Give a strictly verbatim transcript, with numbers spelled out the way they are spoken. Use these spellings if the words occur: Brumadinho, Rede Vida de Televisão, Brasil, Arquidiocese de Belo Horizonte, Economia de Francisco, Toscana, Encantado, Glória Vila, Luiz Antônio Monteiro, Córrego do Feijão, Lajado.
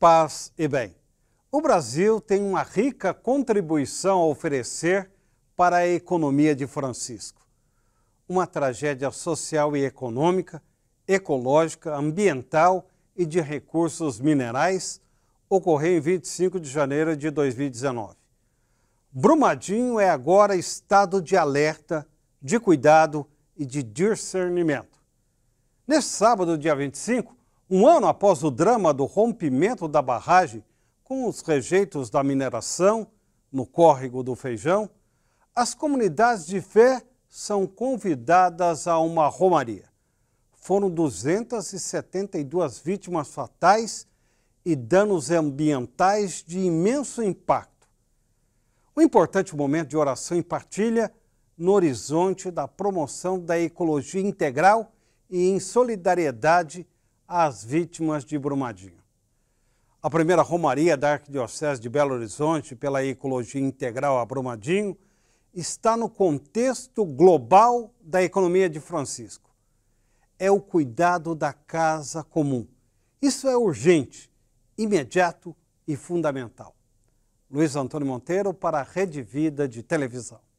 paz e bem. O Brasil tem uma rica contribuição a oferecer para a economia de Francisco. Uma tragédia social e econômica, ecológica, ambiental e de recursos minerais ocorreu em vinte e cinco de janeiro de dois mil e dezenove. Brumadinho é agora estado de alerta, de cuidado e de discernimento. Neste sábado, dia vinte e cinco, um ano após o drama do rompimento da barragem com os rejeitos da mineração no Córrego do Feijão, as comunidades de fé são convidadas a uma romaria. Foram duzentas e setenta e duas vítimas fatais e danos ambientais de imenso impacto. Um importante momento de oração e partilha no horizonte da promoção da ecologia integral e em solidariedade às vítimas de Brumadinho. A primeira romaria da Arquidiocese de Belo Horizonte pela ecologia integral a Brumadinho está no contexto global da economia de Francisco. É o cuidado da casa comum. Isso é urgente, imediato e fundamental. Luiz Antônio Monteiro para a Rede Vida de Televisão.